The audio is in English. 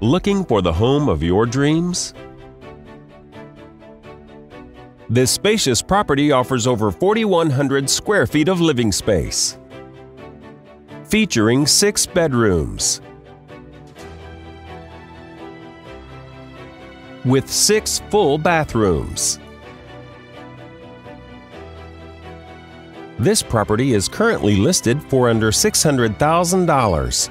Looking for the home of your dreams? This spacious property offers over 4,100 square feet of living space, featuring 6 bedrooms with 6 full bathrooms. This property is currently listed for under $600,000.